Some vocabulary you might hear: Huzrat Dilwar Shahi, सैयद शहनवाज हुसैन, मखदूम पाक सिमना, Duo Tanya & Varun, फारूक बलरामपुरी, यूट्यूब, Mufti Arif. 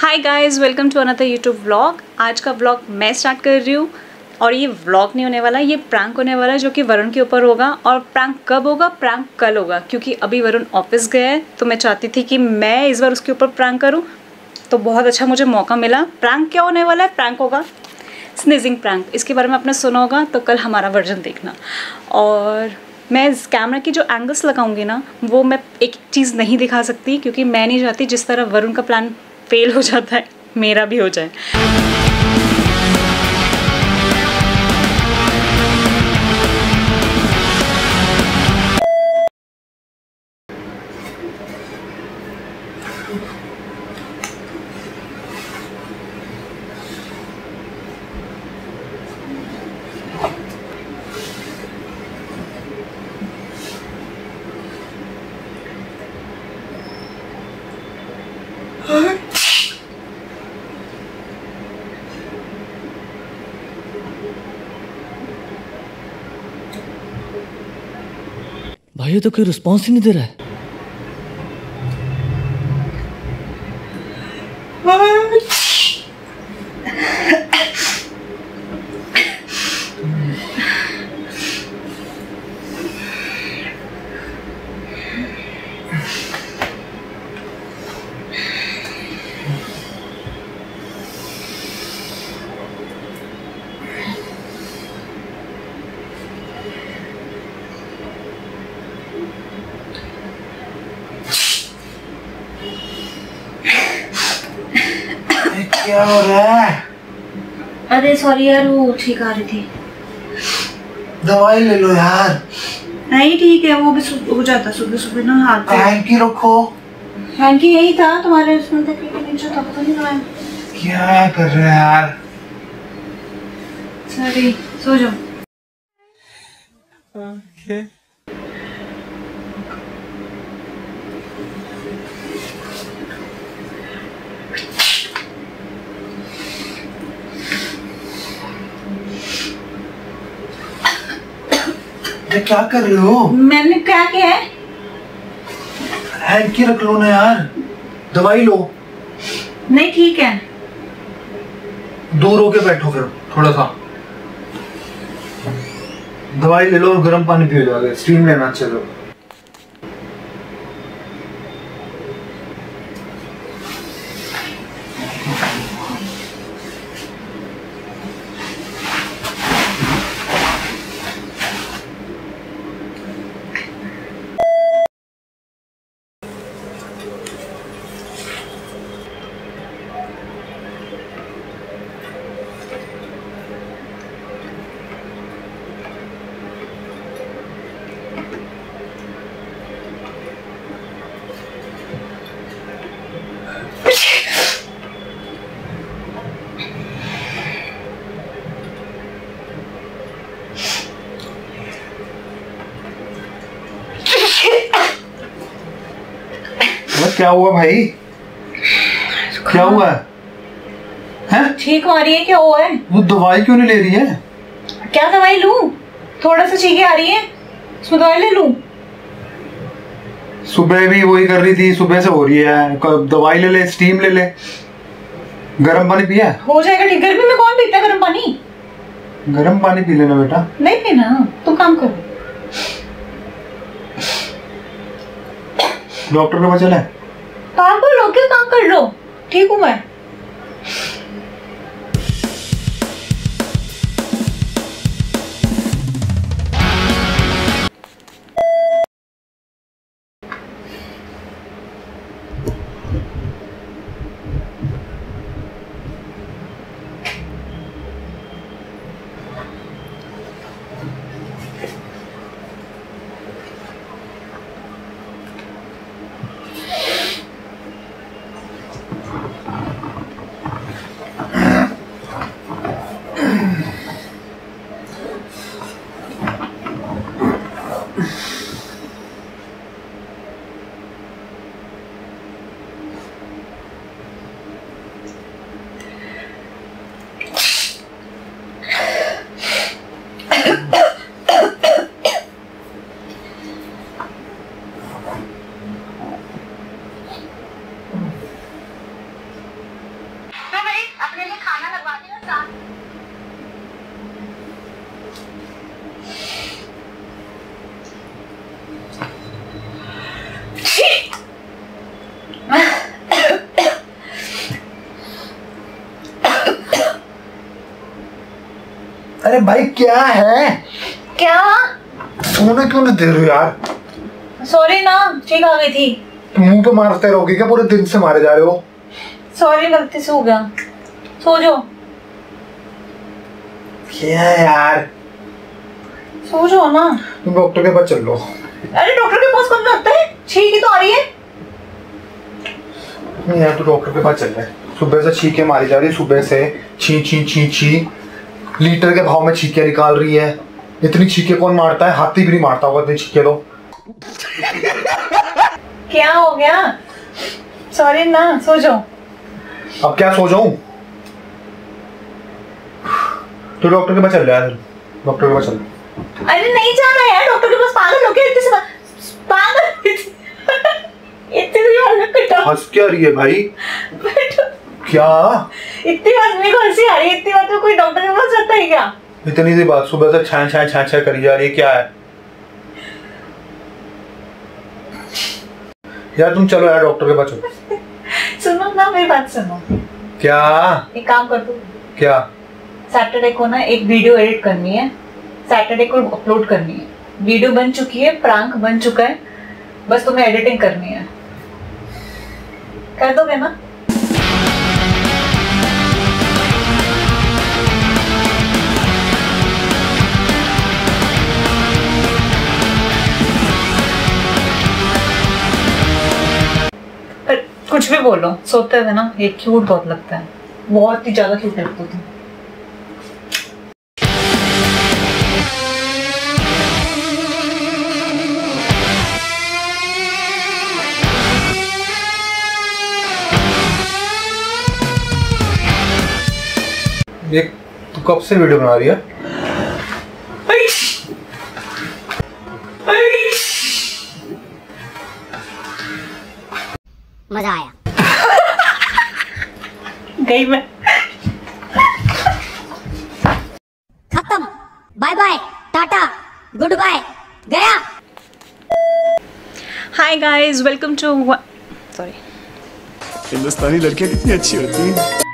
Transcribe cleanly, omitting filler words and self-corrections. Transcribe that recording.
Hi guys, welcome to another यूट्यूब vlog. आज का vlog मैं स्टार्ट कर रही हूँ और ये व्लॉग नहीं होने वाला, ये प्रैंक होने वाला है जो कि वरुण के ऊपर होगा। और प्रैंक कब होगा? प्रैंक कल होगा, क्योंकि अभी वरुण ऑफिस गया है। तो मैं चाहती थी कि मैं इस बार उसके ऊपर प्रैंक करूँ, तो बहुत अच्छा मुझे मौका मिला। प्रैंक क्या होने वाला है? प्रैंक होगा स्नीजिंग प्रैंक। इसके बारे में आपने सुना होगा, तो कल हमारा वर्जन देखना। और मैं इस कैमरा की जो एंगल्स लगाऊंगी ना, वो मैं एक चीज़ नहीं दिखा सकती, क्योंकि मैं नहीं चाहती जिस तरह वरुण का प्लान फेल हो जाता है मेरा भी हो जाए। भाई ये तो कोई रिस्पॉन्स ही नहीं दे रहा है। क्या हो रहा है? अरे सॉरी यार, वो ठीक आ रही थी। दवाई ले लो यार। नहीं ठीक है, वो भी हो जाता सुबह सुबह ना। हाथ पे हैंकी रखो। हैंकी यही था तुम्हारे उसमें, तक नीचे था, पता नहीं कहाँ। क्या कर रहे हैं यार? सॉरी, सो जाओ। ओके क्या कर रहे हो? मैंने क्या किया है? हैंकी रख लो ना यार, दवाई लो। नहीं ठीक है, दूर होके बैठो फिर थोड़ा सा। दवाई ले लो और गर्म पानी पियो जाके, स्टीम लेना। चलो क्या हुआ भाई? क्या हुआ है? ठीक हो रही है? क्या हुआ है? वो दवाई क्यों नहीं ले रही है? क्या दवाई लूं? थोड़ा सा चीखे आ रही है, उसमें दवाई ले लूं? सुबह भी वही कर रही थी, सुबह से हो रही है। दवाई ले ले, स्टीम ले ले, गर्म पानी पिया हो जाएगा ठीक। गर्मी में कौन पीता गर्म पानी? गर्म पानी पी लेना बेटा। नहीं पीना, तुम काम करो। डॉक्टर को बचा है। पागल हो क्या? काम कर लो, ठीक हूँ मैं। अपने लिए खाना लगवा दे और साथ अरे भाई क्या है? क्या सोने क्यों नहीं दे रहे यार? सॉरी ना, ठीक आ गई थी। मुंह पे मारते रहोगे क्या? पूरे दिन से मारे जा रहे हो। सॉरी गलती से हो गया, सो जाओ। क्या यार सो जाओ ना। तुम डॉक्टर के पास चल लो। अरे डॉक्टर के पास कौन जाता है? छींक तो आ रही है। नहीं यार तू डॉक्टर के पास चल रहा है। सुबह से छींके मारी जा रही है, सुबह से छी छी छी छी लीटर के भाव में छींके निकाल रही है। इतनी छींके कौन मारता है? हाथी भी नहीं मारता होगा इतनी छींके तो। क्या हो गया? सॉरी ना, सो जाओ। अब क्या सो जाऊं? तो डॉक्टर के पास चल यार, डॉक्टर के पास चल। अरे नहीं जाना यार डॉक्टर के पास, पागल हो गया। इतने पागल इतने हंस क्या रही है भाई? क्या इतनी आदमी को हंसी आ रही है? इतनी बात में कोई डॉक्टर के पास जाता है क्या? इतनी सी बात सुबह से छान छान छान छान करी जा रही है। क्या है यार? तुम चलो यार डॉक्टर के पास चलो। सुनो ना मेरी बात सुनो। क्या एक काम कर दो? क्या सैटरडे को ना एक वीडियो एडिट करनी है, सैटरडे को अपलोड करनी है। वीडियो बन चुकी है, प्रैंक बन चुका है, बस तुम्हें एडिटिंग करनी है। कर दोगे ना? कुछ भी बोलो। सोते हुए ना ये क्यूट बहुत लगता है, बहुत ही ज्यादा क्यूट लगता है। ये तू कब से वीडियो बना रही है? मजा आया। गई मैं। खत्म, bye bye, Tata, good bye, गया। Hi guys, welcome to, sorry. हिंदुस्तानी लड़कियां कितनी अच्छी होती हैं।